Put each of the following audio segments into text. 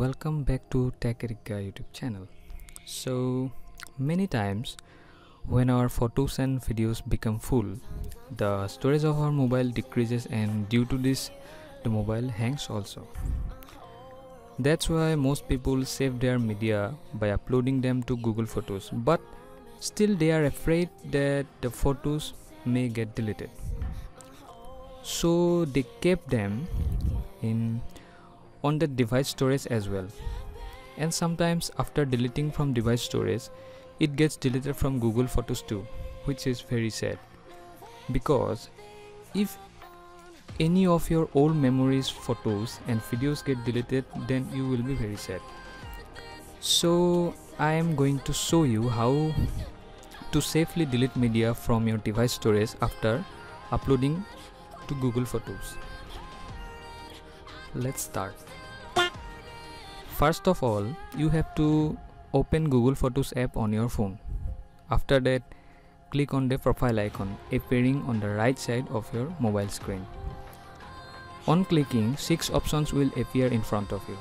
Welcome back to Techrika YouTube channel. So many times when our photos and videos become full, the storage of our mobile decreases, and due to this the mobile hangs also. That's why most people save their media by uploading them to Google Photos, but still they are afraid that the photos may get deleted, so they kept them on the device storage as well. And sometimes after deleting from device storage, it gets deleted from Google Photos too, which is very sad, because if any of your old memories, photos and videos get deleted, then you will be very sad. So I am going to show you how to safely delete media from your device storage after uploading to Google Photos. Let's start. First of all, you have to open Google Photos app on your phone. After that, click on the profile icon appearing on the right side of your mobile screen. On clicking, 6 options will appear in front of you,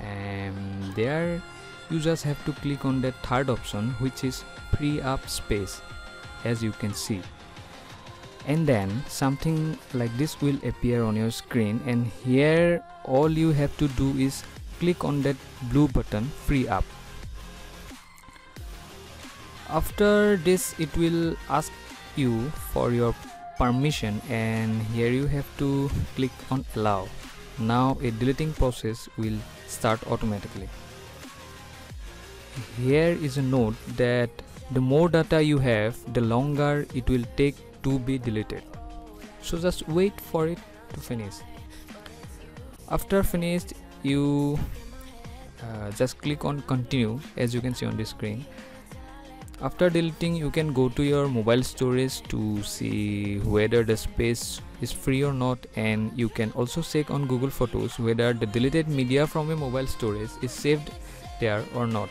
and there you just have to click on the third option, which is free up space, as you can see. And then something like this will appear on your screen, and here all you have to do is click on that blue button, free up. After this, it will ask you for your permission, and here you have to click on allow. Now a deleting process will start automatically. Here is a note that the more data you have, the longer it will take to be deleted, so just wait for it to finish. After finished, you just click on continue, as you can see on the screen. After deleting, you can go to your mobile storage to see whether the space is free or not, and you can also check on Google Photos whether the deleted media from your mobile storage is saved there or not.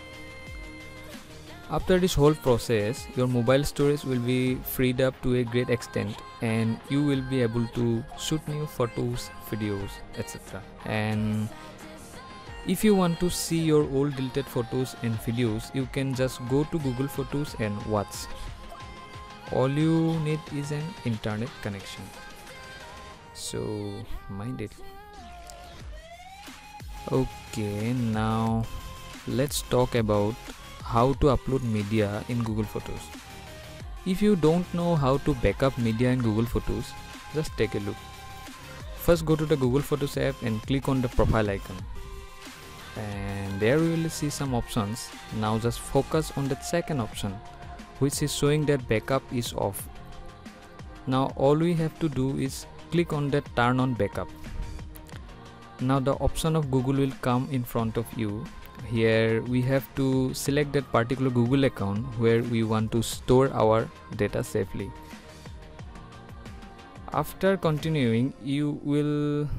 After this whole process, your mobile storage will be freed up to a great extent, and you will be able to shoot new photos, videos, etc. And if you want to see your old deleted photos and videos, you can just go to Google Photos and watch. All you need is an internet connection, so mind it. Okay, now let's talk about how to upload media in Google Photos. If you don't know how to backup media in Google Photos, just take a look. First, go to the Google Photos app and click on the profile icon, and there you will see some options. Now just focus on the second option, which is showing that backup is off. Now all we have to do is click on the turn on backup. Now the option of Google will come in front of you. Here we have to select that particular Google account where we want to store our data safely. After continuing, you will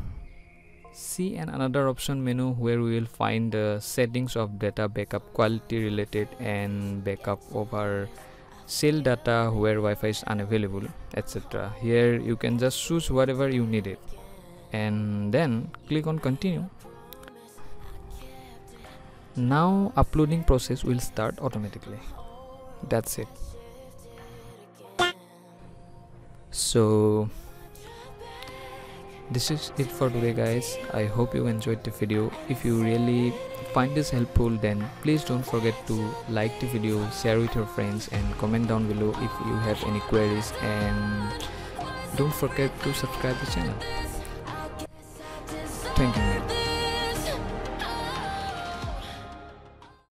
see another option menu where we will find the settings of data backup, quality related, and backup of our cell data where Wi-Fi is unavailable, etc. Here you can just choose whatever you need it, and then click on continue. Now uploading process will start automatically. That's it. So this is it for today, guys. I hope you enjoyed the video. If you really find this helpful, then please don't forget to like the video, share with your friends, and comment down below if you have any queries, and don't forget to subscribe the channel. Thank you.